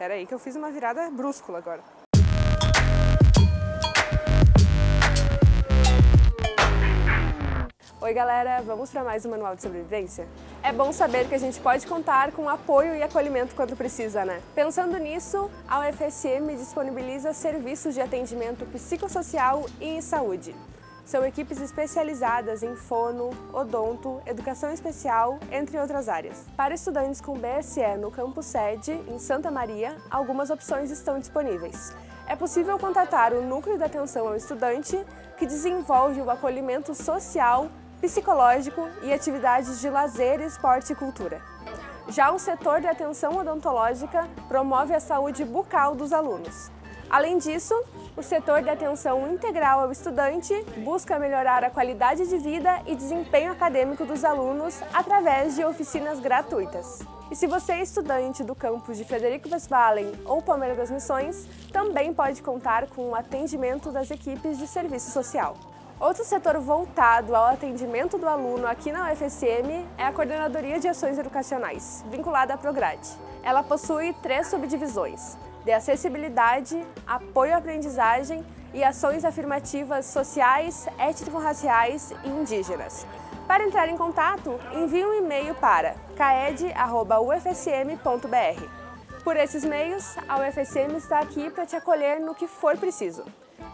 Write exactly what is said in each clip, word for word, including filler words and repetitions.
Pera aí que eu fiz uma virada brúscula agora. Oi galera, vamos para mais um Manual de Sobrevivência? É bom saber que a gente pode contar com apoio e acolhimento quando precisa, né? Pensando nisso, a U F S M disponibiliza serviços de atendimento psicossocial e em saúde. São equipes especializadas em fono, odonto, educação especial, entre outras áreas. Para estudantes com B S E no campus sede, em Santa Maria, algumas opções estão disponíveis. É possível contatar o Núcleo de Atenção ao Estudante, que desenvolve o acolhimento social, psicológico e atividades de lazer, esporte e cultura. Já o setor de atenção odontológica promove a saúde bucal dos alunos. Além disso, o setor de atenção integral ao estudante busca melhorar a qualidade de vida e desempenho acadêmico dos alunos através de oficinas gratuitas. E se você é estudante do campus de Frederico Westphalen ou Palmeira das Missões, também pode contar com o atendimento das equipes de serviço social. Outro setor voltado ao atendimento do aluno aqui na U F S M é a Coordenadoria de Ações Educacionais, vinculada à Prograd. Ela possui três subdivisões: de acessibilidade, apoio à aprendizagem e ações afirmativas sociais, étnico-raciais e indígenas. Para entrar em contato, envie um e-mail para caed arroba u f s m ponto b r. Por esses meios, a U F S M está aqui para te acolher no que for preciso.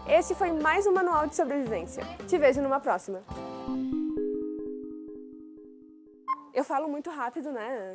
Esse foi mais um Manual de Sobrevivência. Te vejo numa próxima. Eu falo muito rápido, né?